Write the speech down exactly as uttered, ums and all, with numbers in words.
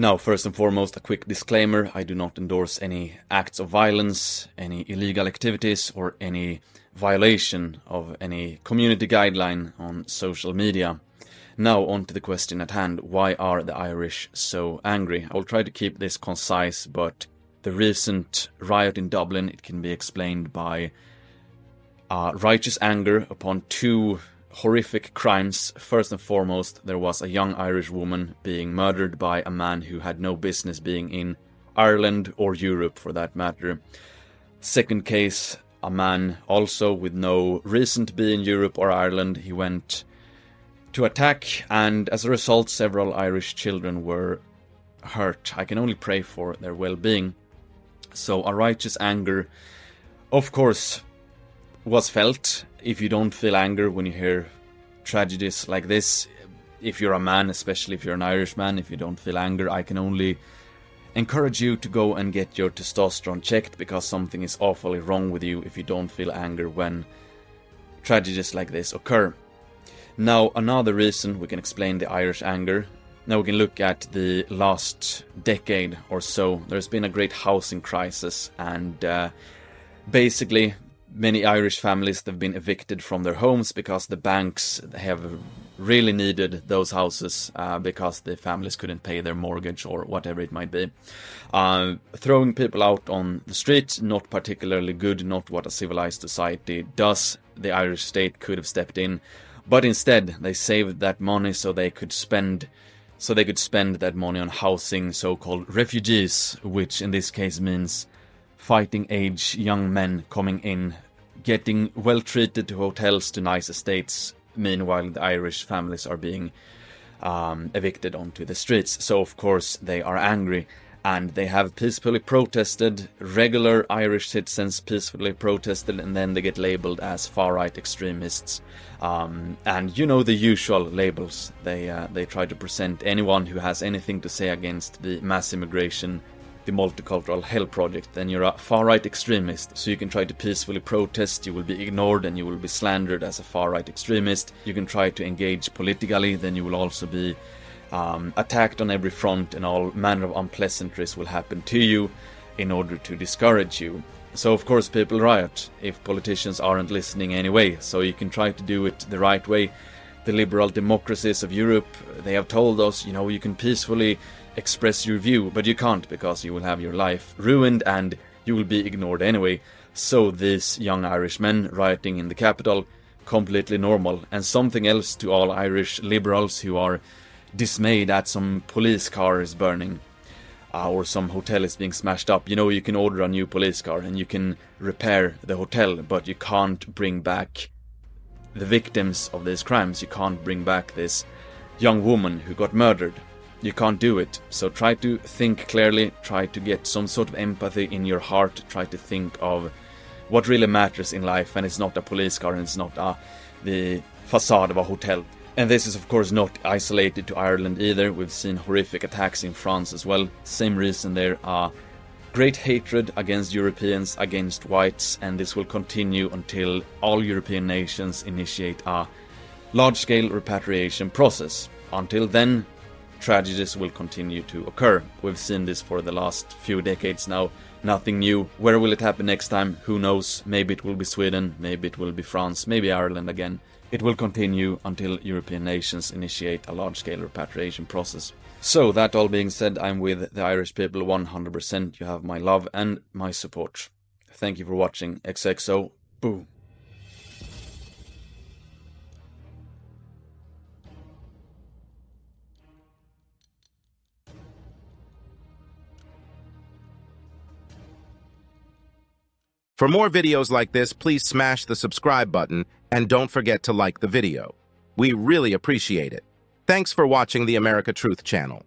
Now, first and foremost, a quick disclaimer. I do not endorse any acts of violence, any illegal activities, or any violation of any community guideline on social media. Now, on to the question at hand. Why are the Irish so angry? I will try to keep this concise, but the recent riot in Dublin, it can be explained by uh, righteous anger upon two horrific crimes. First and foremost, there was a young Irish woman being murdered by a man who had no business being in Ireland or Europe for that matter. Second case, a man also with no reason to be in Europe or Ireland. He went to attack, and as a result, several Irish children were hurt. I can only pray for their well-being. So a righteous anger, of course, was felt. If you don't feel anger when you hear tragedies like this, if you're a man, especially if you're an Irishman, if you don't feel anger, I can only encourage you to go and get your testosterone checked, because something is awfully wrong with you if you don't feel anger when tragedies like this occur. Now, another reason we can explain the Irish anger. Now we can look at the last decade or so. There's been a great housing crisis, and uh, basically many Irish families have been evicted from their homes because the banks have really needed those houses uh, because the families couldn't pay their mortgage or whatever it might be. Uh, throwing people out on the street, not particularly good, not what a civilized society does. The Irish state could have stepped in, but instead they saved that money so they could spend so they could spend that money on housing so-called refugees, which in this case means fighting age young men coming in, getting well treated to hotels, to nice estates. Meanwhile, the Irish families are being um, evicted onto the streets. So, of course, they are angry, and they have peacefully protested. Regular Irish citizens peacefully protested, and then they get labeled as far-right extremists. Um, and, you know, the usual labels. They, uh, they try to present anyone who has anything to say against the mass immigration, the multicultural hell project. Then you're a far-right extremist. So you can try to peacefully protest, you will be ignored and you will be slandered as a far-right extremist. You can try to engage politically, then you will also be um, attacked on every front, and all manner of unpleasantries will happen to you in order to discourage you. So of course people riot if politicians aren't listening anyway. So you can try to do it the right way. The liberal democracies of Europe, they have told us, you know, you can peacefully express your view, but you can't, because you will have your life ruined and you will be ignored anyway. So these young Irishmen rioting in the capital, completely normal. And something else to all Irish liberals who are dismayed at some police car is burning uh, or some hotel is being smashed up. You know, you can order a new police car and you can repair the hotel, but you can't bring back the victims of these crimes. You can't bring back this young woman who got murdered. You can't do it. So try to think clearly, try to get some sort of empathy in your heart, try to think of what really matters in life, and it's not a police car, and it's not a, the facade of a hotel. And this is of course not isolated to Ireland either. We've seen horrific attacks in France as well. Same reason there. Uh, great hatred against Europeans, against whites, and this will continue until all European nations initiate a large-scale repatriation process. Until then, tragedies will continue to occur. We've seen this for the last few decades now. Nothing new. Where will it happen next time? Who knows? Maybe it will be Sweden, maybe it will be France, maybe Ireland again. It will continue until European nations initiate a large-scale repatriation process. So, that all being said, I'm with the Irish people one hundred percent. You have my love and my support. Thank you for watching. X X O. Boom. For more videos like this, please smash the subscribe button and don't forget to like the video. We really appreciate it. Thanks for watching the America Truth channel.